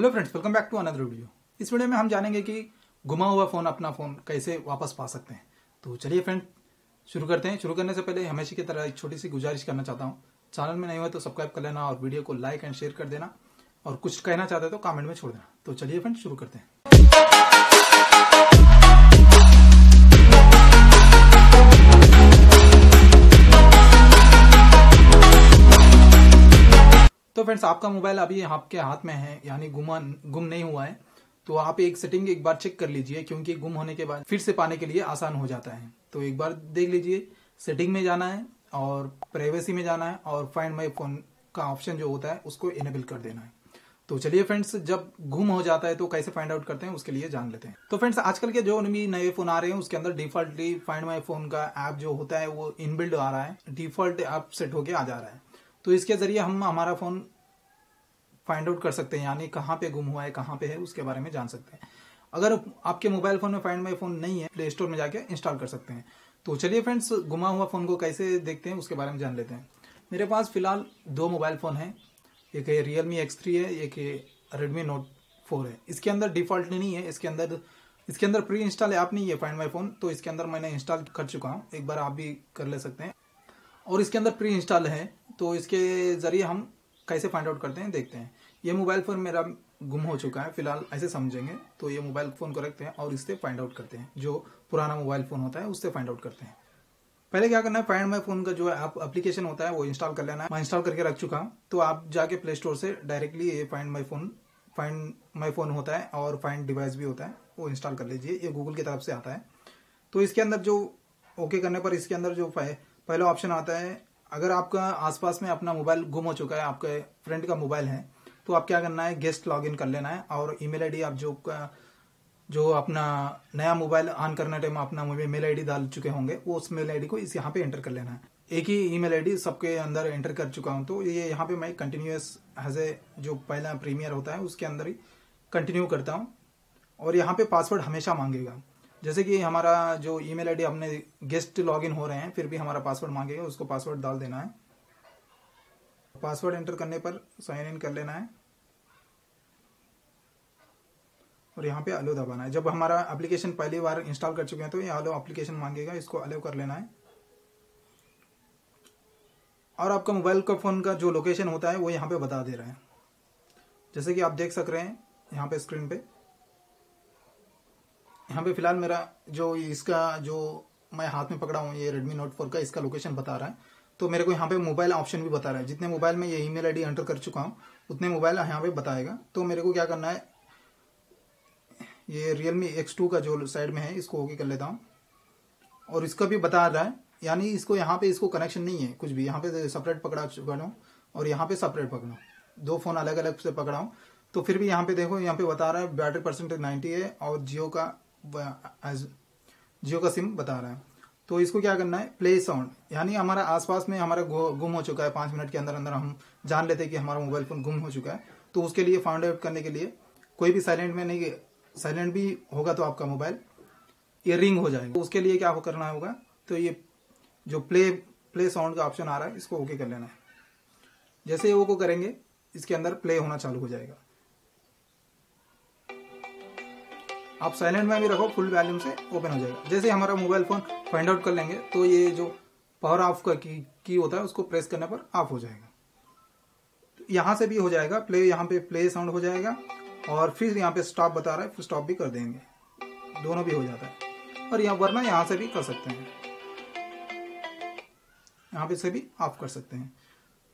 Hello friends, welcome back to another video. इस video में हम जानेंगे कि घुमा हुआ फ़ोन अपना फ़ोन कैसे वापस पा सकते हैं। तो चलिए फ्रेंड शुरू करते हैं। शुरू करने से पहले हमेशा की तरह एक छोटी सी गुजारिश करना चाहता हूं, चैनल में नहीं हुआ तो सब्सक्राइब कर लेना और वीडियो को लाइक एंड शेयर कर देना, और कुछ कहना चाहते हो तो कॉमेंट में छोड़ देना। तो चलिए फ्रेंड शुरू करते हैं। तो फ्रेंड्स, आपका मोबाइल अभी आपके हाथ में है, यानी गुम नहीं हुआ है, तो आप एक सेटिंग एक बार चेक कर लीजिए, क्योंकि गुम होने के बाद फिर से पाने के लिए आसान हो जाता है। तो एक बार देख लीजिए, सेटिंग में जाना है और प्राइवेसी में जाना है और फाइंड माय फोन का ऑप्शन जो होता है उसको इनेबल कर देना है। तो चलिए फ्रेंड्स, जब गुम हो जाता है तो कैसे फाइंड आउट करते हैं उसके लिए जान लेते हैं। तो फ्रेंड्स, आजकल के जो भी नए फोन आ रहे हैं उसके अंदर डिफॉल्टली फाइंड माय फोन का ऐप जो होता है वो इनबिल्ड आ रहा है, डिफॉल्ट ऐप सेट होके आ जा रहा है। तो इसके जरिए हम हमारा फोन फाइंड आउट कर सकते हैं, यानी कहाँ पे गुम हुआ है, कहाँ पे है, उसके बारे में जान सकते हैं। अगर आपके मोबाइल फोन में फाइंड माय फोन नहीं है, प्ले स्टोर में जाके इंस्टॉल कर सकते हैं। तो चलिए फ्रेंड्स, गुमा हुआ फोन को कैसे देखते हैं उसके बारे में जान लेते हैं। मेरे पास फिलहाल दो मोबाइल फोन है, एक है रियलमी X3 है, एक रेडमी Note 4 है। इसके अंदर डिफॉल्ट नहीं है, इसके अंदर प्री इंस्टॉल ऐप नहीं है फाइंड माय फोन, तो इसके अंदर मैंने इंस्टॉल कर चुका हूँ, एक बार आप भी कर ले सकते हैं। और इसके अंदर प्री इंस्टॉल है, तो इसके जरिए हम कैसे फाइंड आउट करते हैं देखते हैं। ये मोबाइल फ़ोन मेरा गुम हो चुका है फिलहाल, ऐसे समझेंगे। तो ये मोबाइल फ़ोन को रखते हैं और इससे फाइंड आउट करते हैं, जो पुराना मोबाइल फ़ोन होता है उससे फाइंड आउट करते हैं। पहले क्या करना है, फाइंड माय फोन का जो ऐप एप्लीकेशन होता है वो इंस्टॉल कर लेना है। मैं इंस्टॉल करके रख चुका हूँ, तो आप जाके प्ले स्टोर से डायरेक्टली ये फाइंड माय फोन होता है और फाइंड डिवाइस भी होता है, वो इंस्टॉल कर लीजिए। ये गूगल की तरफ से आता है। तो इसके अंदर जो ओके करने पर इसके अंदर जो पहला ऑप्शन आता है, अगर आपका आसपास में अपना मोबाइल गुम हो चुका है, आपके फ्रेंड का मोबाइल है, तो आप क्या करना है, गेस्ट लॉगिन कर लेना है और ईमेल आईडी आप जो अपना नया मोबाइल ऑन करने टाइम अपना मेल आईडी डाल चुके होंगे, वो उस मेल आईडी को इस यहाँ पे एंटर कर लेना है। एक ही ईमेल आईडी सबके अंदर एंटर कर चुका हूँ, तो ये यहाँ पे मैं कंटिन्यूस एज ए जो पहला प्रीमियर होता है उसके अंदर ही कंटिन्यू करता हूँ। और यहाँ पे पासवर्ड हमेशा मांगेगा, जैसे कि हमारा जो ईमेल आईडी हमने गेस्ट लॉगिन हो रहे हैं फिर भी हमारा पासवर्ड मांगेगा, उसको पासवर्ड डाल देना है। पासवर्ड एंटर करने पर साइन इन कर लेना है और यहाँ पे अलो दबाना है। जब हमारा एप्लीकेशन पहली बार इंस्टॉल कर चुके हैं तो ये अलो एप्लीकेशन मांगेगा, इसको अलो कर लेना है। और आपका मोबाइल का फोन का जो लोकेशन होता है वो यहाँ पे बता दे रहा है, जैसे कि आप देख सक रहे हैं यहाँ पे स्क्रीन पे। यहाँ पे फिलहाल मेरा जो इसका जो मैं हाथ में पकड़ा हूँ ये रेडमी Note 4 का, इसका लोकेशन बता रहा है। तो मेरे को यहाँ पे मोबाइल ऑप्शन भी बता रहा है, जितने मोबाइल में ये ईमेल आईडी एंटर कर चुका हूँ उतने मोबाइल यहाँ पे बताएगा। तो मेरे को क्या करना है, ये रियलमी X2 का जो साइड में है इसको ओके कर लेता हूँ। और इसका भी बता रहा है, यानी इसको यहाँ पे इसको कनेक्शन नहीं है कुछ भी, यहाँ पे सेपरेट पकड़ा चुका और यहाँ पे सेपरेट पकड़ा, दो फोन अलग अलग से पकड़ा हूँ। तो फिर भी यहाँ पे देखो, यहाँ पे बता रहा है बैटरी परसेंटेज 90 है और जियो का सिम बता रहा है। तो इसको क्या करना है, प्ले साउंड, यानी हमारा आसपास में हमारा गुम हो चुका है, 5 मिनट के अंदर अंदर हम जान लेते हैं कि हमारा मोबाइल फोन गुम हो चुका है। तो उसके लिए फाइंड आउट करने के लिए कोई भी साइलेंट में नहीं, साइलेंट भी होगा तो आपका मोबाइल ये रिंग हो जाएगा। तो उसके लिए क्या करना होगा, तो ये जो प्ले साउंड का ऑप्शन आ रहा है इसको ओके कर लेना है। जैसे वो को करेंगे इसके अंदर प्ले होना चालू हो जाएगा। आप साइलेंट में भी रखो, फुल वॉल्यूम से ओपन हो जाएगा। जैसे हमारा मोबाइल फोन फाइंड आउट कर लेंगे तो ये जो पावर ऑफ का की होता है उसको प्रेस करने पर ऑफ हो जाएगा। तो यहाँ से भी हो जाएगा प्ले, यहाँ पे प्ले साउंड हो जाएगा और फिर यहाँ पे स्टॉप बता रहा है, फिर स्टॉप भी कर देंगे, दोनों भी हो जाता है। और यहाँ वरना यहाँ से भी कर सकते हैं, यहाँ पे से भी ऑफ कर सकते हैं।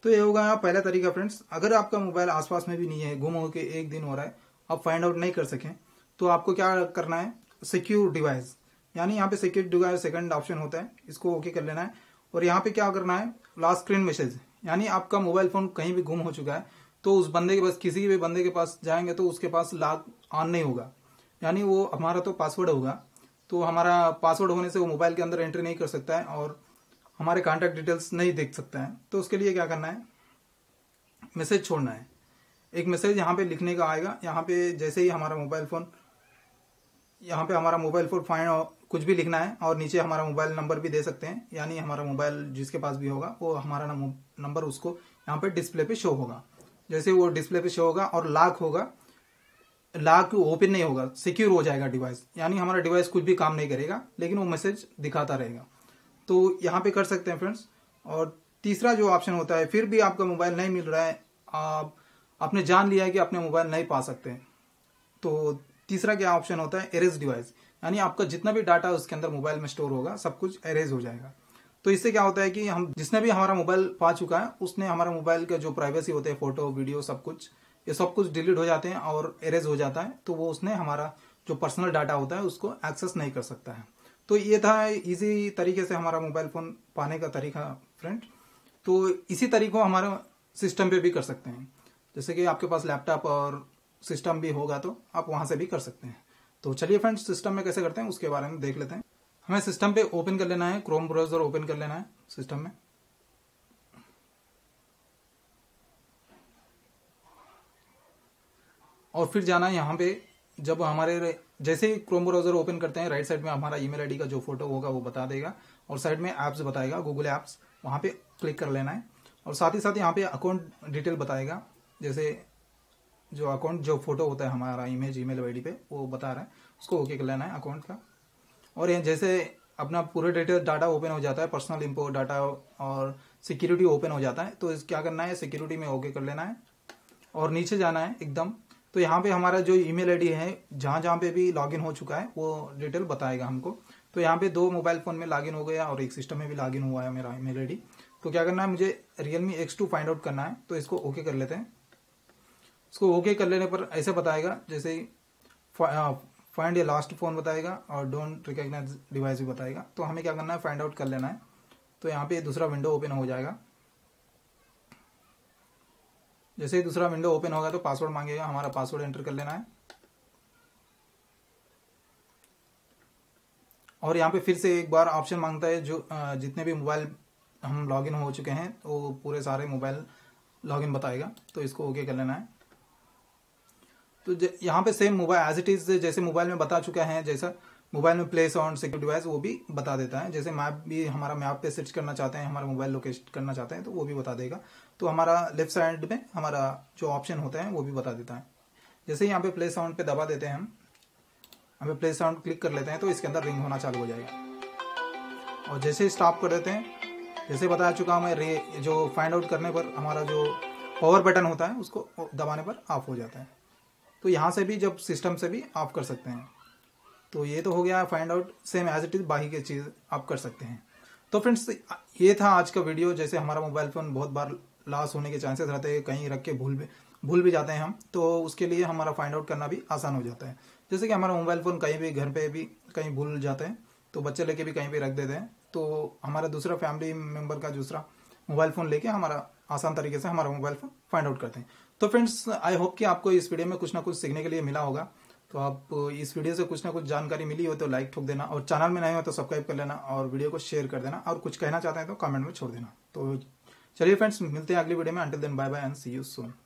तो ये होगा पहला तरीका फ्रेंड्स। अगर आपका मोबाइल आसपास में भी नहीं है, गुम होके एक दिन हो रहा है, आप फाइंड आउट नहीं कर सकें, तो आपको क्या करना है, सिक्योर डिवाइस, यानी यहाँ पे सिक्योर डिवाइस सेकंड ऑप्शन होता है, इसको ओके कर लेना है। और यहाँ पे क्या करना है, लॉक स्क्रीन मैसेज, यानी आपका मोबाइल फोन कहीं भी गुम हो चुका है तो उस बंदे के पास, किसी भी बंदे के पास जाएंगे तो उसके पास लॉक ऑन नहीं होगा, यानी वो हमारा तो पासवर्ड होगा, तो हमारा पासवर्ड होने से वो मोबाइल के अंदर एंट्री नहीं कर सकता है और हमारे कॉन्टैक्ट डिटेल्स नहीं देख सकता है। तो उसके लिए क्या करना है, मैसेज छोड़ना है। एक मैसेज यहाँ पे लिखने का आएगा, यहाँ पे जैसे ही हमारा मोबाइल फोन, यहाँ पे हमारा मोबाइल फोन फाइंड कुछ भी लिखना है और नीचे हमारा मोबाइल नंबर भी दे सकते हैं, यानी हमारा मोबाइल जिसके पास भी होगा वो हमारा नंबर उसको यहाँ पे डिस्प्ले पे शो होगा। जैसे वो डिस्प्ले पे शो होगा और लॉक होगा, लॉक ओपन नहीं होगा, सिक्योर हो जाएगा डिवाइस, यानी हमारा डिवाइस कुछ भी काम नहीं करेगा लेकिन वो मैसेज दिखाता रहेगा। तो यहाँ पे कर सकते हैं फ्रेंड्स। और तीसरा जो ऑप्शन होता है, फिर भी आपका मोबाइल नहीं मिल रहा है, आपने जान लिया है कि अपने मोबाइल नहीं पा सकते हैं, तो तीसरा क्या ऑप्शन होता है, एरेज डिवाइस, यानी आपका जितना भी डाटा उसके अंदर मोबाइल में स्टोर होगा सब कुछ एरेज हो जाएगा। तो इससे क्या होता है कि हम जिसने भी हमारा मोबाइल पा चुका है उसने हमारा मोबाइल का जो प्राइवेसी होता है, फोटो वीडियो ये सब कुछ डिलीट हो जाते हैं और एरेज हो जाता है, तो वो उसने हमारा जो पर्सनल डाटा होता है उसको एक्सेस नहीं कर सकता है। तो ये था इजी तरीके से हमारा मोबाइल फोन पाने का तरीका फ्रेंड। तो इसी तरीको हमारा सिस्टम पे भी कर सकते हैं, जैसे कि आपके पास लैपटॉप और सिस्टम भी होगा तो आप वहां से भी कर सकते हैं। तो चलिए फ्रेंड्स, सिस्टम में कैसे करते हैं उसके बारे में देख लेते हैं। हमें सिस्टम पे ओपन कर लेना है, क्रोम ब्राउजर ओपन कर लेना है सिस्टम में। और फिर जाना है यहाँ पे, जब हमारे जैसे ही क्रोम ब्राउजर ओपन करते हैं राइट साइड में हमारा ईमेल आईडी का जो फोटो होगा वो बता देगा और साइड में ऐप्स बताएगा, गूगल ऐप्स, वहां पे क्लिक कर लेना है। और साथ ही साथ यहाँ पे अकाउंट डिटेल बताएगा, जैसे जो अकाउंट जो फोटो होता है हमारा इमेज ईमेल आईडी पे वो बता रहा है, उसको ओके कर लेना है अकाउंट का। और जैसे अपना पूरे डिटेल डाटा ओपन हो जाता है, पर्सनल इंपो डाटा और सिक्योरिटी ओपन हो जाता है, तो क्या करना है, सिक्योरिटी में ओके कर लेना है और नीचे जाना है एकदम। तो यहाँ पे हमारा जो ईमेल आईडी है, जहाँ जहाँ पे भी लॉगिन हो चुका है वो डिटेल बताएगा हमको। तो यहाँ पे 2 मोबाइल फोन में लॉगिन हो गया और एक सिस्टम में भी लॉगिन हुआ है मेरा ईमेल आईडी। तो क्या करना है, मुझे Realme X2 फाइंड आउट करना है, तो इसको ओके कर लेते हैं। इसको ओके कर लेने पर ऐसे बताएगा, जैसे फाइंड ए लास्ट फोन बताएगा और डोंट रिकॉग्नाइज डिवाइस भी बताएगा। तो हमें क्या करना है, फाइंड आउट कर लेना है। तो यहाँ पे दूसरा विंडो ओपन हो जाएगा। जैसे ही दूसरा विंडो ओपन होगा तो पासवर्ड मांगेगा, हमारा पासवर्ड एंटर कर लेना है। और यहाँ पे फिर से एक बार ऑप्शन मांगता है, जो जितने भी मोबाइल हम लॉगिन हो चुके हैं तो पूरे सारे मोबाइल लॉगिन बताएगा, तो इसको ओके कर लेना है। तो यहाँ पे same mobile as it is जैसे मोबाइल में बता चुका है, जैसा मोबाइल में प्लेस ऑन सिक्योर डिवाइस वो भी बता देता है। जैसे मैप भी, हमारा मैप पे सर्च करना चाहते हैं, हमारा मोबाइल लोकेट करना चाहते हैं तो वो भी बता देगा। तो हमारा लेफ्ट साइड में हमारा जो ऑप्शन होता है वो भी बता देता है। जैसे ही यहाँ पे प्ले साउंड पे दबा देते हैं हमें प्ले साउंड क्लिक कर लेते हैं तो इसके अंदर रिंग होना चालू हो जाएगा। और जैसे ही स्टॉप कर देते हैं, जैसे बता चुका हमें जो फाइंड आउट करने पर हमारा जो पावर बटन होता है उसको दबाने पर ऑफ हो जाता है। तो यहाँ से भी, जब सिस्टम से भी ऑफ कर सकते हैं। तो ये तो हो गया find out, same as it is बाकी के चीज़ आप कर सकते हैं। तो फ्रेंड्स ये था आज का वीडियो। जैसे हमारा मोबाइल फ़ोन बहुत बार लॉस होने के चांसेस रहते हैं, कहीं रख के भूल भी जाते हैं हम, तो उसके लिए हमारा फाइंड आउट करना भी आसान हो जाता है। जैसे कि हमारा मोबाइल फ़ोन कहीं भी, घर पे भी कहीं भूल जाते हैं तो बच्चे लेके भी कहीं भी रख देते हैं, तो हमारा दूसरा फैमिली मेम्बर का दूसरा मोबाइल फ़ोन लेके हमारा आसान तरीके से हमारा मोबाइल फ़ोन फाइंड आउट करते हैं। तो फ्रेंड्स आई होप कि आपको इस वीडियो में कुछ ना कुछ सीखने के लिए मिला होगा। तो आप इस वीडियो से कुछ ना कुछ जानकारी मिली हो तो लाइक ठोक देना, और चैनल में नए हो तो सब्सक्राइब कर लेना और वीडियो को शेयर कर देना, और कुछ कहना चाहते हैं तो कमेंट में छोड़ देना। तो चलिए फ्रेंड्स, मिलते हैं अगली वीडियो में। Until then, bye bye and see you soon.